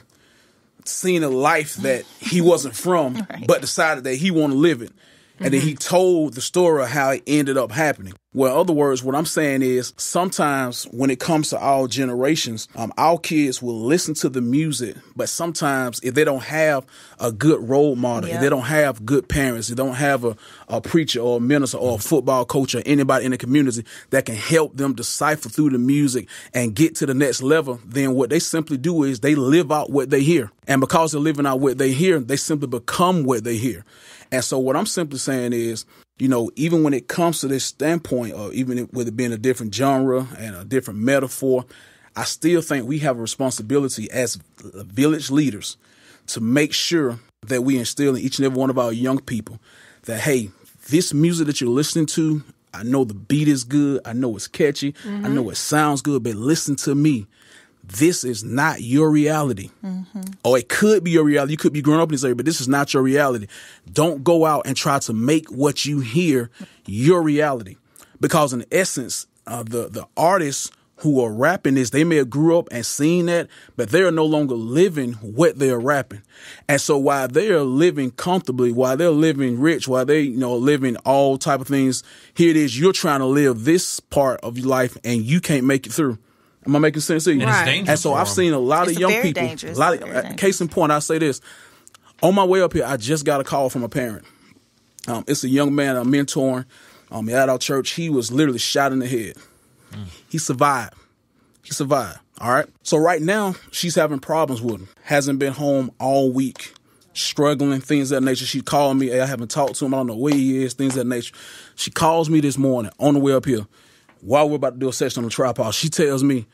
seen a life that he wasn't from, right. but decided that he wanted to live it. And mm-hmm. then he told the story of how it ended up happening. Well, in other words, what I'm saying is sometimes when it comes to our generations, um, our kids will listen to the music, but sometimes if they don't have a good role model, yeah. if they don't have good parents, if they don't have a, a preacher or a minister or a football coach or anybody in the community that can help them decipher through the music and get to the next level, then what they simply do is they live out what they hear. And because they're living out what they hear, they simply become what they hear. And so what I'm simply saying is you know, even when it comes to this standpoint, or even with it being a different genre and a different metaphor, I still think we have a responsibility as village leaders to make sure that we instill in each and every one of our young people that, hey, this music that you're listening to, I know the beat is good, I know it's catchy, mm-hmm. I know it sounds good, but listen to me. This is not your reality. Mm-hmm. Or it could be your reality. You could be growing up in this area, but this is not your reality. Don't go out and try to make what you hear your reality. Because in essence, uh, the, the artists who are rapping this, they may have grew up and seen that, but they are no longer living what they are rapping. And so while they are living comfortably, while they're living rich, while they, you know, living all type of things, here it is, you're trying to live this part of your life and you can't make it through. Am I making sense to you? Right. And so I've seen a lot it's of young people, a lot of, uh, case in point, I say this. On my way up here, I just got a call from a parent. Um, it's a young man I'm mentoring um, at our church. He was literally shot in the head. Mm. He survived. He survived. All right. So right now, she's having problems with him. Hasn't been home all week. Struggling, things of that nature. She called me. Hey, I haven't talked to him. I don't know where he is, things of that nature. She calls me this morning on the way up here. While we're about to do a session on the tripod, she tells me,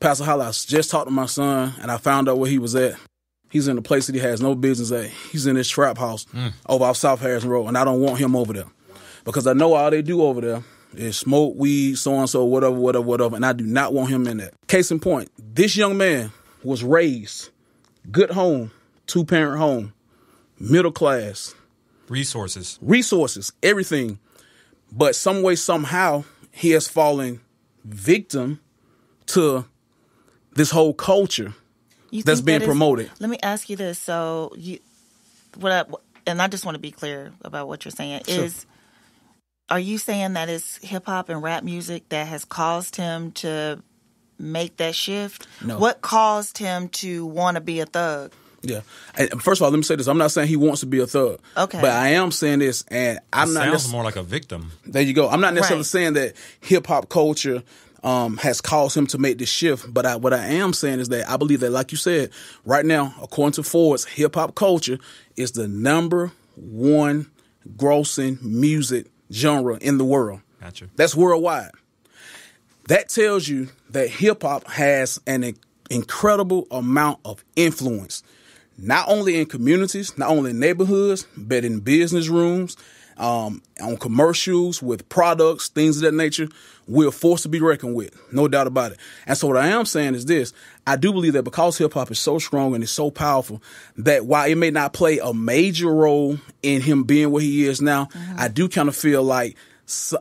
Pastor Holly, I just talked to my son, and I found out where he was at. He's in a place that he has no business at. He's in this trap house mm. over off South Harrison Road, and I don't want him over there. Because I know all they do over there is smoke, weed, so-and-so, whatever, whatever, whatever, and I do not want him in that. Case in point, this young man was raised, good home, two-parent home, middle class. Resources. Resources, everything. But some way, somehow, he has fallen victim to this whole culture you that's being that is, promoted. Let me ask you this. So, you, what? I, and I just want to be clear about what you're saying. Sure. Is Are you saying that it's hip-hop and rap music that has caused him to make that shift? No. What caused him to want to be a thug? Yeah. And first of all, let me say this. I'm not saying he wants to be a thug. Okay. But I am saying this, and I'm it not. Sounds more like a victim. There you go. I'm not necessarily right. saying that hip hop culture um, has caused him to make this shift. But I, what I am saying is that I believe that, like you said, right now, according to Forbes, hip hop culture is the number one grossing music genre in the world. Gotcha. That's worldwide. That tells you that hip hop has an incredible amount of influence. Not only in communities, not only in neighborhoods, but in business rooms, um, on commercials, with products, things of that nature, we're forced to be reckoned with. No doubt about it. And so what I am saying is this. I do believe that because hip-hop is so strong and it's so powerful, that while it may not play a major role in him being where he is now, mm-hmm. I do kind of feel like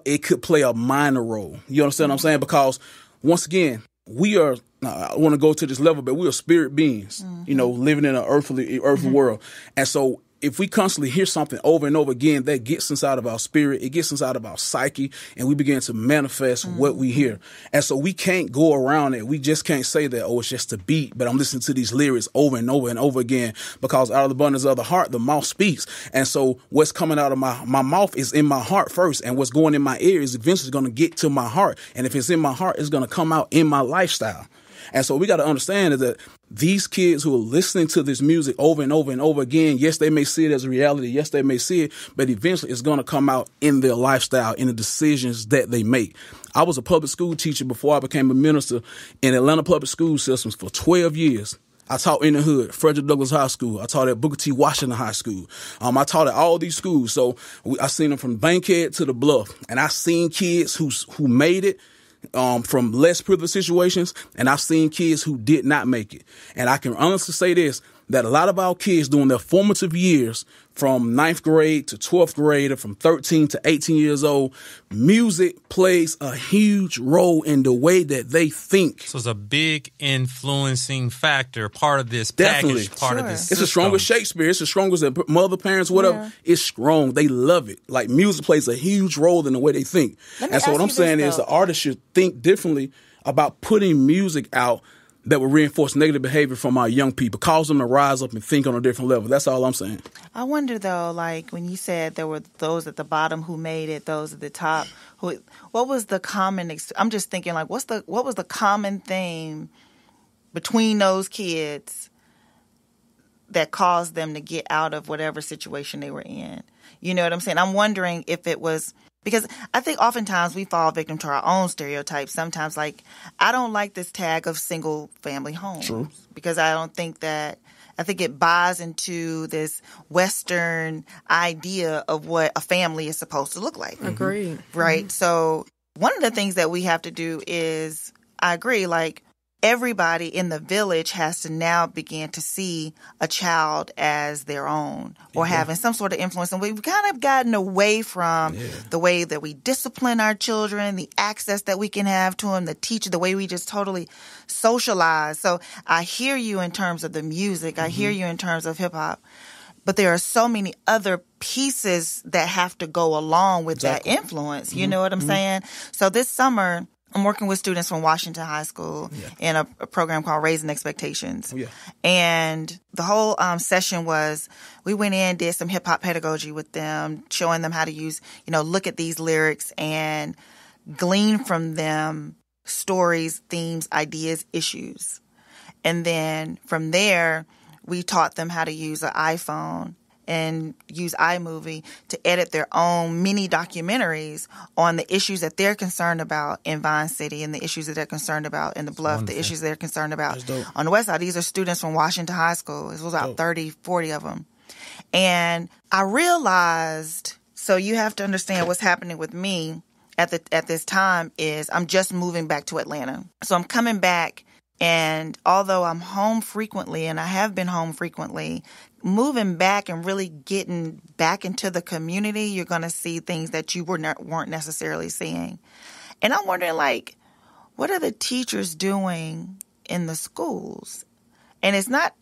it could play a minor role. You understand mm-hmm. what I'm saying? Because, once again, we are... I want to go to this level, but we are spirit beings, mm-hmm. you know, living in an earthly, earthly mm-hmm. world. And so if we constantly hear something over and over again, that gets inside of our spirit, it gets inside of our psyche, and we begin to manifest mm-hmm. what we hear. And so we can't go around it. We just can't say that, oh, it's just a beat, but I'm listening to these lyrics over and over and over again, because out of the abundance of the heart, the mouth speaks. And so what's coming out of my, my mouth is in my heart first, and what's going in my ear is eventually going to get to my heart. And if it's in my heart, it's going to come out in my lifestyle. And so we got to understand that these kids who are listening to this music over and over and over again, yes, they may see it as a reality. Yes, they may see it, but eventually it's going to come out in their lifestyle, in the decisions that they make. I was a public school teacher before I became a minister in Atlanta public school systems for twelve years. I taught in the hood, Frederick Douglass High School. I taught at Booker T. Washington High School. Um, I taught at all these schools. So we, I seen them from Bankhead to the Bluff, and I seen kids who who made it. Um, from less privileged situations, and I've seen kids who did not make it. And I can honestly say this, that a lot of our kids during their formative years, from ninth grade to twelfth grade, or from thirteen to eighteen years old, music plays a huge role in the way that they think. So it's a big influencing factor, part of this Definitely. package, part sure. of this system. It's the strongest Shakespeare. It's the strongest mother, parents, whatever. Yeah. It's strong. They love it. Like, music plays a huge role in the way they think. And so what I'm saying this, is the artist should think differently about putting music out that will reinforce negative behavior from our young people, cause them to rise up and think on a different level. That's all I'm saying. I wonder, though, like when you said there were those at the bottom who made it, those at the top, who, what was the common ex- I'm just thinking, like, what's the what was the common theme between those kids that caused them to get out of whatever situation they were in? You know what I'm saying? I'm wondering if it was, because I think oftentimes we fall victim to our own stereotypes. Sometimes, like, I don't like this tag of single family homes. True. Because I don't think that, I think it buys into this Western idea of what a family is supposed to look like. Agreed. Right? Mm-hmm. So one of the things that we have to do is, I agree, like, everybody in the village has to now begin to see a child as their own or yeah. having some sort of influence. And we've kind of gotten away from yeah. the way that we discipline our children, the access that we can have to them, the teacher, the way we just totally socialize. So I hear you in terms of the music. Mm-hmm. I hear you in terms of hip hop. But there are so many other pieces that have to go along with exactly. that influence. Mm-hmm. You know what I'm mm-hmm. saying? So this summer, I'm working with students from Washington High School yeah. in a, a program called Raising Expectations. Yeah. And the whole um, session was, we went in, did some hip hop pedagogy with them, showing them how to use, you know, look at these lyrics and glean from them stories, themes, ideas, issues. And then from there, we taught them how to use an iPhone and use iMovie to edit their own mini documentaries on the issues that they're concerned about in Vine City and the issues that they're concerned about in the Bluff, wonderful. The issues they're concerned about on the West Side. These are students from Washington High School. This was about dope. thirty, forty of them. And I realized, so you have to understand what's happening with me at the at this time is I'm just moving back to Atlanta. So I'm coming back, and although I'm home frequently and I have been home frequently, moving back and really getting back into the community, you're going to see things that you were not, weren't necessarily seeing. And I'm wondering, like, what are the teachers doing in the schools? And it's not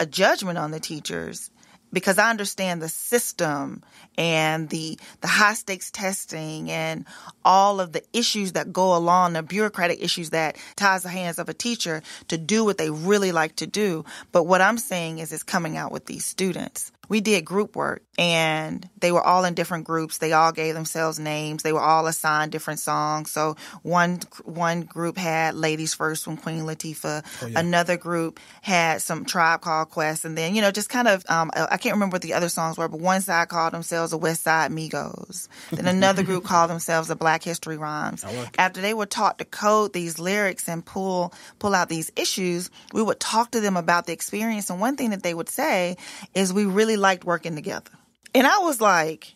a judgment on the teachers, because I understand the system and the the high stakes testing and all of the issues that go along, the bureaucratic issues that ties the hands of a teacher to do what they really like to do. But what I'm saying is it's coming out with these students. We did group work, and they were all in different groups. They all gave themselves names. They were all assigned different songs. So one one group had Ladies First from Queen Latifah. Oh, yeah. Another group had some Tribe Called Quest. And then, you know, just kind of, um, I can't remember what the other songs were, but one side called themselves a West Side Migos. Then another group called themselves a Black History Rhymes. Like After they were taught to code these lyrics and pull, pull out these issues, we would talk to them about the experience. And one thing that they would say is, we really liked working together. And I was like,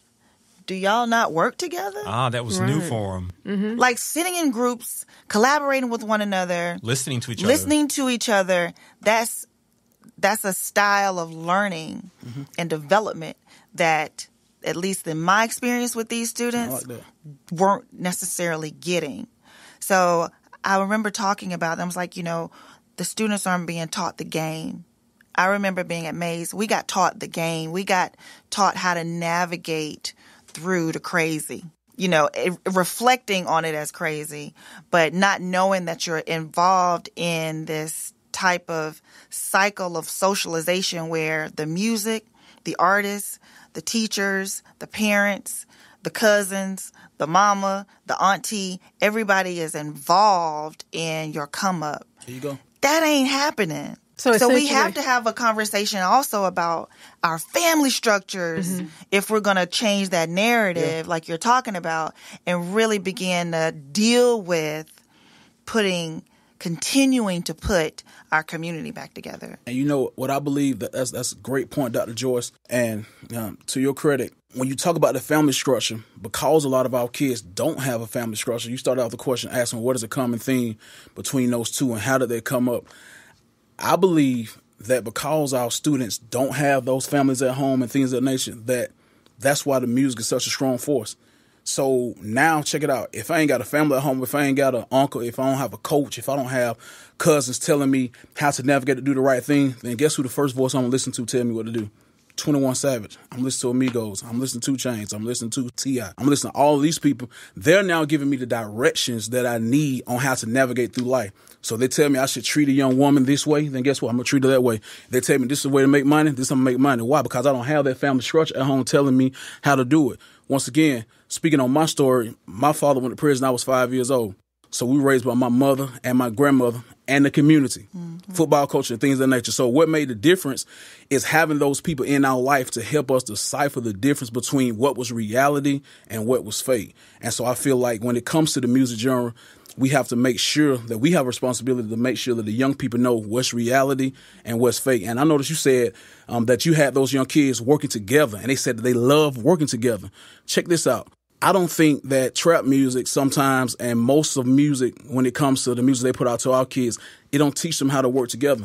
do y'all not work together? Ah, that was right. new for them. Mm-hmm. Like sitting in groups, collaborating with one another. Listening to each listening other. Listening to each other. That's, that's a style of learning mm-hmm. and development that, at least in my experience with these students, like weren't necessarily getting. So I remember talking about them. I was like, you know, the students aren't being taught the game. I remember being at Mays, we got taught the game. We got taught how to navigate through the crazy, you know, it, reflecting on it as crazy, but not knowing that you're involved in this type of cycle of socialization where the music, the artists, the teachers, the parents, the cousins, the mama, the auntie, everybody is involved in your come up. Here you go. That ain't happening. So, so we have to have a conversation also about our family structures mm-hmm. if we're going to change that narrative yeah. like you're talking about, and really begin to deal with putting, continuing to put our community back together. And you know what I believe, that that's, that's a great point, Doctor Joyce. And um, to your credit, when you talk about the family structure, because a lot of our kids don't have a family structure, you start out the question asking what is a common theme between those two and how did they come up? I believe that because our students don't have those families at home and things of that nature, that that's why the music is such a strong force. So now check it out. If I ain't got a family at home, if I ain't got an uncle, if I don't have a coach, if I don't have cousins telling me how to navigate to do the right thing, then guess who the first voice I'm going to listen to tell me what to do? twenty-one Savage. I'm listening to Migos. I'm listening to two Chainz. I'm listening to T I I'm listening to all these people. They're now giving me the directions that I need on how to navigate through life. So they tell me I should treat a young woman this way. Then guess what? I'm going to treat her that way. They tell me this is a way to make money. This is how I'm going to make money. Why? Because I don't have that family structure at home telling me how to do it. Once again, speaking on my story, my father went to prison. I was five years old. So we were raised by my mother and my grandmother and the community, mm-hmm. football culture, things of that nature. So what made the difference is having those people in our life to help us decipher the difference between what was reality and what was fake. And so I feel like when it comes to the music genre, we have to make sure that we have a responsibility to make sure that the young people know what's reality and what's fake. And I noticed you said um, that you had those young kids working together, and they said that they love working together. Check this out. I don't think that trap music sometimes, and most of music when it comes to the music they put out to our kids, it don't teach them how to work together.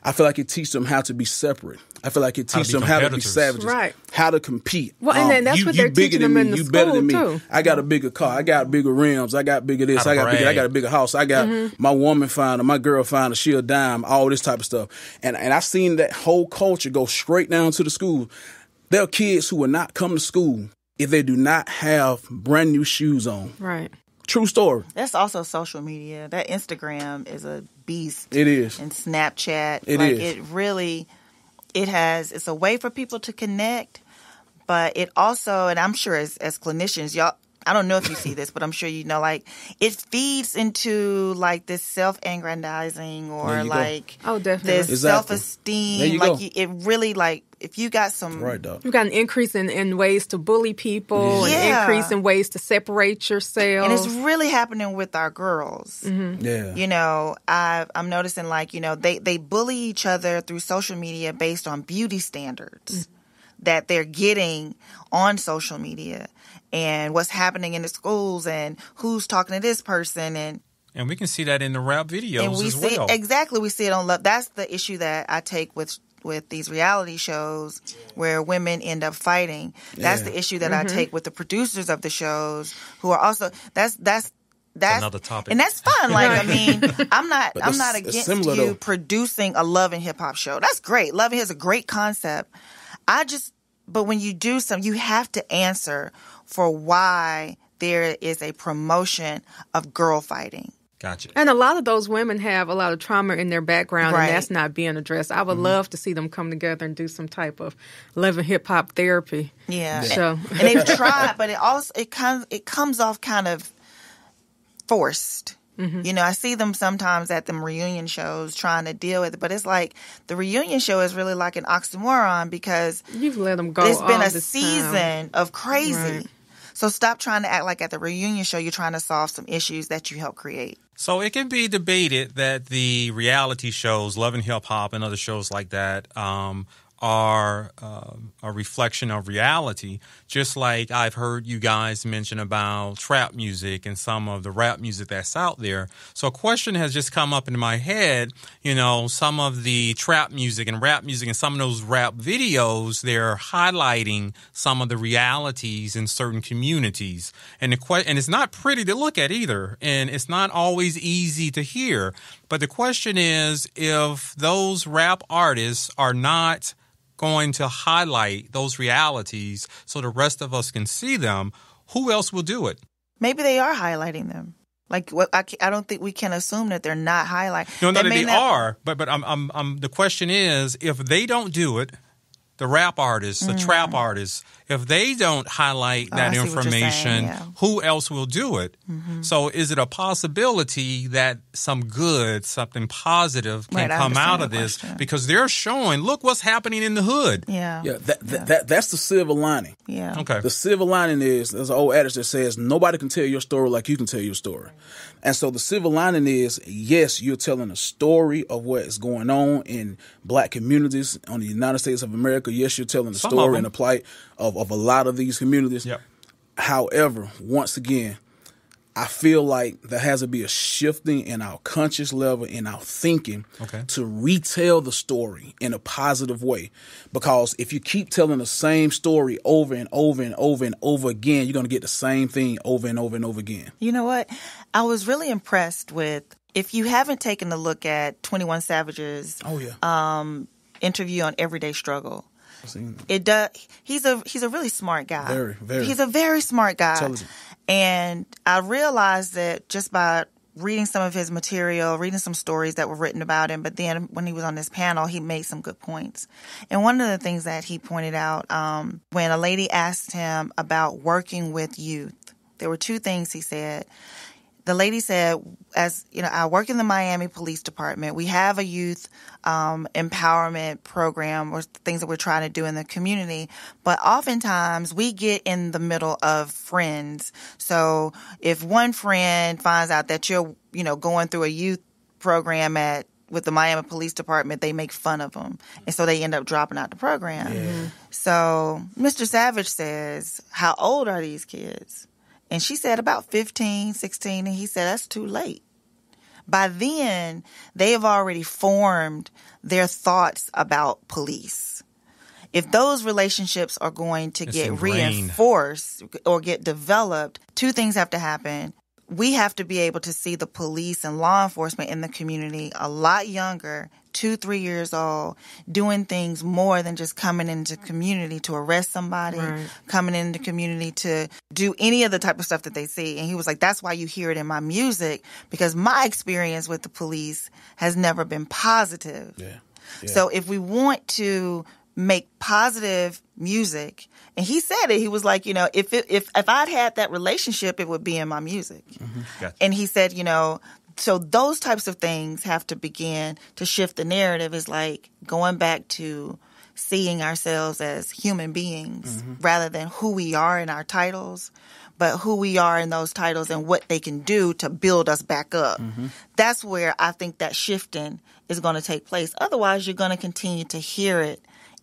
I feel like it teaches them how to be separate. I feel like it teaches them how to be savages, right. how to compete. Well, and then that's um, what you, they're you teaching them in the you school, than me. Too. I got a bigger car. I got bigger rims. I got bigger this. I got bigger, I got a bigger house. I got mm-hmm. my woman finder, my girl finder, she a dime, all this type of stuff. And, and I've seen that whole culture go straight down to the school. There are kids who will not come to school if they do not have brand new shoes on. Right. True story. That's also social media. That Instagram is a beast. It is. And Snapchat. It like, is. It really, it has, it's a way for people to connect, but it also, and I'm sure as, as clinicians, y'all, I don't know if you see this, but I'm sure you know, like, it feeds into, like, this self-aggrandizing or, like, go. oh, definitely. this exactly. self-esteem. Like, you, it really, like, if you got some... Right, you got an increase in, in ways to bully people, yeah. an increase in ways to separate yourself. And it's really happening with our girls. Mm-hmm. Yeah. You know, I've, I'm noticing, like, you know, they, they bully each other through social media based on beauty standards mm-hmm. that they're getting on social media. And what's happening in the schools and who's talking to this person. And and we can see that in the rap videos and we as see, well. Exactly. We see it on love. That's the issue that I take with with these reality shows where women end up fighting. That's yeah. the issue that mm-hmm. I take with the producers of the shows who are also – that's that's that's another topic. And that's fun. Like, I mean, I'm not, I'm not against similar, you though. producing a love and hip-hop show. That's great. Love and hip is a great concept. I just – but when you do something, you have to answer – for why there is a promotion of girl fighting. Gotcha. And a lot of those women have a lot of trauma in their background, right. and that's not being addressed. I would mm-hmm. love to see them come together and do some type of love and hip hop therapy. Yeah. So and, and they've tried, but it also it comes it comes off kind of forced. Mm-hmm. You know, I see them sometimes at them reunion shows trying to deal with it, but it's like the reunion show is really like an oxymoron because you've let them go. It's been a season time. of crazy. Right. So stop trying to act like at the reunion show you're trying to solve some issues that you helped create. So it can be debated that the reality shows, Love and Hip Hop and other shows like that, um, are uh, a reflection of reality. Just like I've heard you guys mention about trap music and some of the rap music that's out there. So a question has just come up in my head, you know, some of the trap music and rap music and some of those rap videos, they're highlighting some of the realities in certain communities. And the que- and it's not pretty to look at either. And it's not always easy to hear. But the question is, if those rap artists are not going to highlight those realities so the rest of us can see them, who else will do it? Maybe they are highlighting them. Like, what, I, I don't think we can assume that they're not highlighting. No, no, they, they not... are. But but I'm, I'm, I'm, the question is, if they don't do it, the rap artists, the mm. trap artists, if they don't highlight oh, that information, yeah. who else will do it? Mm-hmm. So is it a possibility that some good, something positive can right, come out of this? Question. Because they're showing, look what's happening in the hood. Yeah. yeah, that, yeah. That, that That's the silver lining. Yeah. Okay. The silver lining is, there's an old adage that says, nobody can tell your story like you can tell your story. And so the silver lining is, yes, you're telling a story of what is going on in black communities on the United States of America. Yes, you're telling the Some story and the plight of, of a lot of these communities. Yep. However, once again, I feel like there has to be a shifting in our conscious level, in our thinking, okay. to retell the story in a positive way. Because if you keep telling the same story over and over and over and over again, you're going to get the same thing over and over and over again. You know what? I was really impressed with, if you haven't taken a look at twenty-one Savage's oh, yeah. um, interview on Everyday Struggle. It does. He's a he's a really smart guy. Very, very. He's a very smart guy. And I realized that just by reading some of his material, reading some stories that were written about him. But then when he was on this panel, he made some good points. And one of the things that he pointed out, um, when a lady asked him about working with youth, there were two things he said. the lady said, as you know, I work in the Miami Police Department. We have a youth um, empowerment program or things that we're trying to do in the community. But oftentimes we get in the middle of friends. So if one friend finds out that you're, you know, going through a youth program at with the Miami Police Department, they make fun of them. And so they end up dropping out the program. Yeah. So Mister Savage says, how old are these kids? And she said about fifteen, sixteen. And he said, that's too late. By then, they have already formed their thoughts about police. If those relationships are going to it's get ingrained. reinforced or get developed, two things have to happen. We have to be able to see the police and law enforcement in the community a lot younger, two, three years old, doing things more than just coming into community to arrest somebody, right. coming into community to do any of the type of stuff that they see. And he was like, that's why you hear it in my music, because my experience with the police has never been positive. Yeah. Yeah. So if we want to make positive music, and he said it, he was like, you know, if it, if if I'd had that relationship, it would be in my music. Mm-hmm. Gotcha. And he said, you know, so those types of things have to begin to shift the narrative. Is like going back to seeing ourselves as human beings, mm-hmm. rather than who we are in our titles, but who we are in those titles and what they can do to build us back up. Mm-hmm. That's where I think that shifting is going to take place. Otherwise, you're going to continue to hear it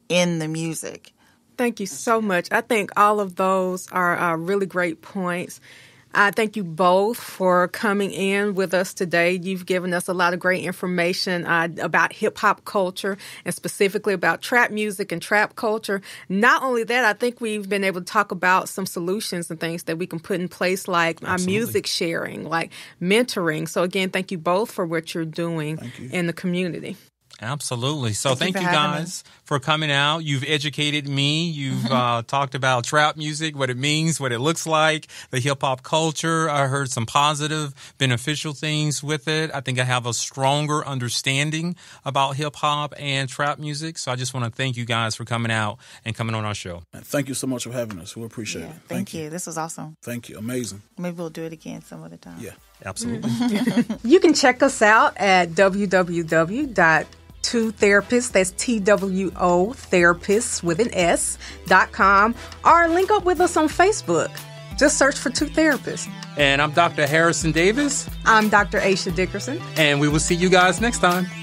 in the music. Thank you so much. I think all of those are uh, really great points. I thank you both for coming in with us today. You've given us a lot of great information uh, about hip-hop culture and specifically about trap music and trap culture. Not only that, I think we've been able to talk about some solutions and things that we can put in place, like our music sharing, like mentoring. So again, thank you both for what you're doing you. in the community. Absolutely. So thank, thank you, you guys for coming out. You've educated me. You've uh, talked about trap music, what it means, what it looks like, the hip-hop culture. I heard some positive, beneficial things with it. I think I have a stronger understanding about hip-hop and trap music. So I just want to thank you guys for coming out and coming on our show. Thank you so much for having us. We appreciate yeah, it. Thank, thank you. you. This was awesome. Thank you. Amazing. Maybe we'll do it again some other time. Yeah, absolutely. You can check us out at www. Two Therapists, that's T W O Therapists with an S, dot com, or link up with us on Facebook. Just search for Two Therapists. And I'm Doctor Harrison Davis. I'm Doctor Aisha Dickerson. And we will see you guys next time.